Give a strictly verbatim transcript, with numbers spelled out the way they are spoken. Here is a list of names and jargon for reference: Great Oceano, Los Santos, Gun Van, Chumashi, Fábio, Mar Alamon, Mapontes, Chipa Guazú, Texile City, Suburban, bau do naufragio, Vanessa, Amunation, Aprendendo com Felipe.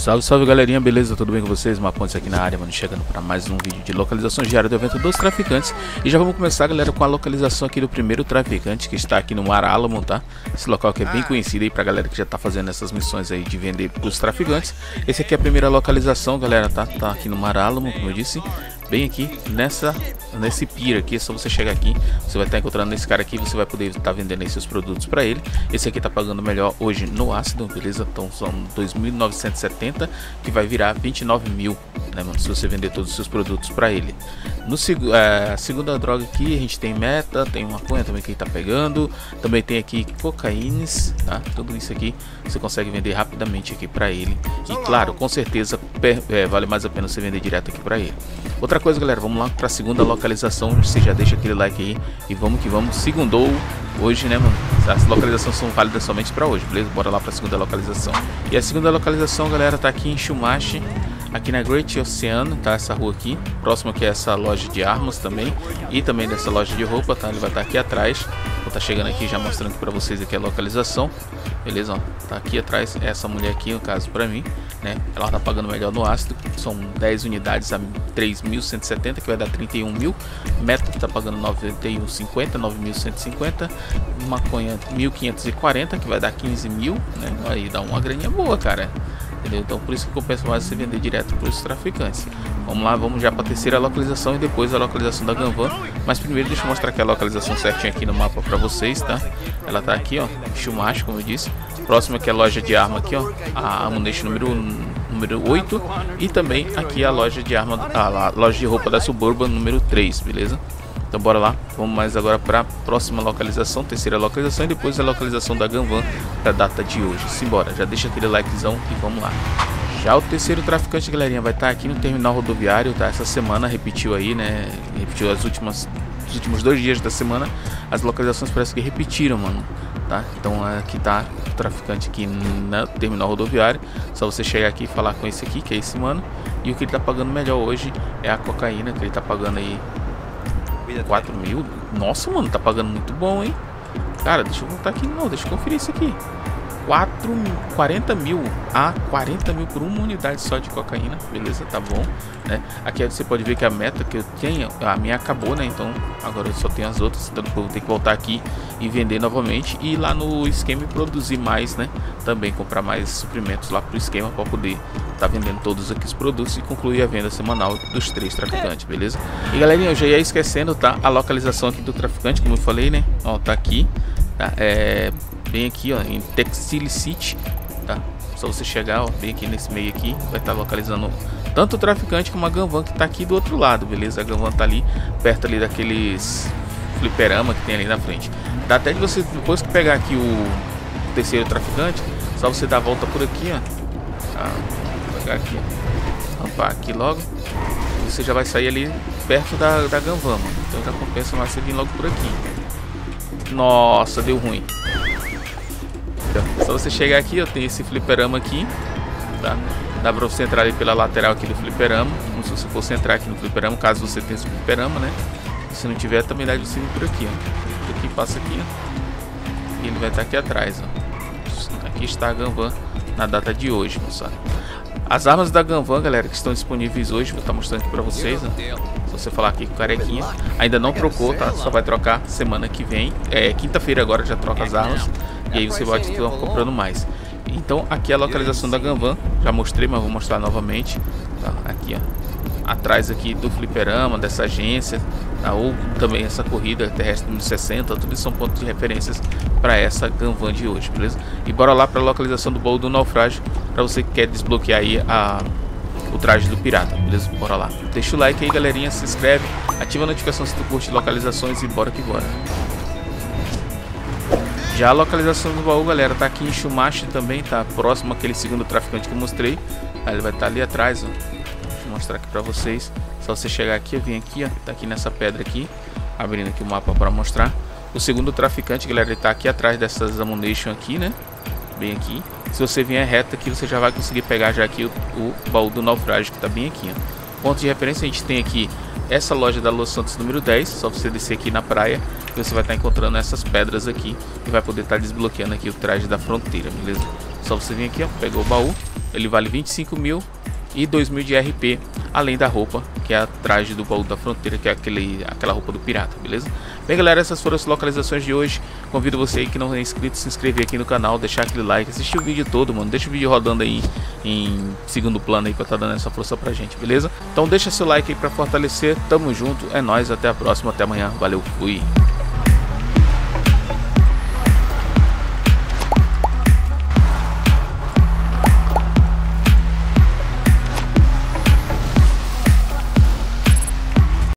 Salve, salve galerinha, beleza? Tudo bem com vocês? Mapontes aqui na área, mano, chegando para mais um vídeo de localização diária do evento dos traficantes. E já vamos começar, galera, com a localização aqui do primeiro traficante, que está aqui no Mar Alamon, tá? Esse local que é bem conhecido aí pra galera que já tá fazendo essas missões aí de vender pros traficantes. Esse aqui é a primeira localização, galera, tá? Tá aqui no Mar Alamon, como eu disse. Bem aqui nessa, nesse pier aqui, é só você chegar aqui, você vai estar encontrando esse cara aqui, você vai poder estar vendendo aí seus produtos para ele. Esse aqui tá pagando melhor hoje no ácido, beleza? Então são dois mil novecentos e setenta, que vai virar vinte e nove mil, né, mano? Se você vender todos os seus produtos para ele. No é, segunda droga aqui, a gente tem meta, tem maconha também que ele tá pegando, também tem aqui cocaínas, tá? Tudo isso aqui você consegue vender rapidamente aqui para ele. E claro, com certeza per, é, vale mais a pena você vender direto aqui para ele. Outra coisa, galera, vamos lá para a segunda localização. Você já deixa aquele like aí e vamos que vamos. Segundou hoje, né, mano? As localizações são válidas somente para hoje, beleza? Bora lá para a segunda localização. E a segunda localização, galera, tá aqui em Chumashi, aqui na Great Oceano, tá? Essa rua aqui, próximo aqui é essa loja de armas também e também dessa loja de roupa, tá? Ele vai estar aqui atrás. Vou tá chegando aqui já mostrando para vocês aqui a localização, beleza? Ó, tá aqui atrás essa mulher aqui, no caso para mim, né? Ela tá pagando melhor no ácido, são dez unidades a três mil cento e setenta, que vai dar trinta e um mil. Meta tá pagando noventa e um cinquenta, nove mil cento e cinquenta. Maconha mil quinhentos e quarenta, que vai dar quinze mil, né? Aí dá uma graninha boa, cara. Entendeu? Então por isso que compensa mais você vender direto para os traficantes. Vamos lá, vamos já para a terceira localização e depois a localização da Gun Van. Mas primeiro deixa eu mostrar aqui a localização certinha aqui no mapa para vocês, tá? Ela tá aqui, ó, Chumashi, como eu disse. Próxima aqui é a loja de arma aqui, ó, a Amunation número, número oito. E também aqui a loja de arma, a loja de roupa da Suburban número três, beleza? Então bora lá, vamos mais agora para a próxima localização, terceira localização e depois a localização da Gun Van para a data de hoje. Simbora, já deixa aquele likezão e vamos lá. Já o terceiro traficante, galerinha, vai estar tá aqui no terminal rodoviário, tá? Essa semana repetiu aí, né? Repetiu as últimas, os últimos dois dias da semana, as localizações parece que repetiram, mano. Tá? Então aqui tá o traficante aqui no terminal rodoviário, só você chegar aqui e falar com esse aqui, que é esse mano. E o que ele tá pagando melhor hoje é a cocaína, que ele tá pagando aí quatro mil, nossa, mano, tá pagando muito bom, hein? Cara, deixa eu voltar aqui, não, deixa eu conferir isso aqui. quarenta mil a quarenta mil por uma unidade só de cocaína, beleza, tá bom, né? Aqui você pode ver que a meta que eu tenho, a minha acabou, né? Então agora eu só tenho as outras, então eu vou ter que voltar aqui e vender novamente e ir lá no esquema e produzir mais, né? Também comprar mais suprimentos lá pro esquema para poder tá vendendo todos aqui os produtos e concluir a venda semanal dos três traficantes, beleza? E galerinha, eu já ia esquecendo, tá? A localização aqui do traficante, como eu falei, né? Ó, tá aqui, tá? É... Bem aqui, ó, em Texile City, tá? Só você chegar, ó, bem aqui nesse meio aqui, vai estar tá localizando tanto o traficante como a Gun Van, que tá aqui do outro lado, beleza? A Gun Van tá ali, perto ali daqueles fliperama que tem ali na frente. Dá até de você, depois que pegar aqui o terceiro traficante, só você dar a volta por aqui, ó. Tá? Vou pegar aqui, ó. Opa, aqui logo. Você já vai sair ali perto da, da Gun Van, mano. Então já compensa mais você vir logo por aqui. Nossa, deu ruim. Só você chegar aqui, eu tenho esse fliperama aqui, tá? Dá pra você entrar ali pela lateral aqui do fliperama, como se você fosse entrar aqui no fliperama, caso você tenha esse fliperama, né? Se não tiver, também dá de você vir por aqui, ó. Aqui, passa aqui, ó. E ele vai estar aqui atrás, ó. Aqui está a Gun Van na data de hoje, moçada. As armas da Gun Van, galera, que estão disponíveis hoje, vou estar mostrando aqui pra vocês, ó. Se você falar aqui com o carequinha, ainda não trocou, tá? Só vai trocar semana que vem. É, quinta-feira agora já troca as armas. E aí você pode estar comprando mais. Então aqui é a localização da Gun Van. Já mostrei, mas vou mostrar novamente, tá? Aqui, ó. Atrás aqui do fliperama, dessa agência, tá? Ou também essa corrida terrestre número sessenta. Tudo isso são pontos de referências para essa Gun Van de hoje, beleza? E bora lá para a localização do baú do naufrágio, para você que quer desbloquear aí a... o traje do pirata, beleza? Bora lá. Deixa o like aí, galerinha, se inscreve, ativa a notificação se tu curte localizações e bora que bora. Já a localização do baú, galera, tá aqui em Chumashi também, tá? Próximo àquele segundo traficante que eu mostrei. Aí ele vai estar tá ali atrás, ó. Deixa eu mostrar aqui pra vocês. Só você chegar aqui, eu vim aqui, ó. Tá aqui nessa pedra aqui. Abrindo aqui o mapa pra mostrar. O segundo traficante, galera, ele tá aqui atrás dessas ammunition aqui, né? Bem aqui. Se você vier reto aqui, você já vai conseguir pegar já aqui o, o baú do naufrágio, que tá bem aqui, ó. Ponto de referência, a gente tem aqui essa loja da Los Santos número dez, só você descer aqui na praia e você vai estar encontrando essas pedras aqui e vai poder estar desbloqueando aqui o traje da fronteira, beleza? Só você vir aqui, ó, pegou o baú, ele vale vinte e cinco mil e dois mil de R P, além da roupa, que é atrás do baú da fronteira, que é aquele, aquela roupa do pirata, beleza? Bem galera, essas foram as localizações de hoje. Convido você aí que não é inscrito a se inscrever aqui no canal, deixar aquele like, assistir o vídeo todo, mano. Deixa o vídeo rodando aí em segundo plano aí pra tá dando essa força pra gente, beleza? Então deixa seu like aí pra fortalecer, tamo junto, é nóis, até a próxima, até amanhã, valeu, fui!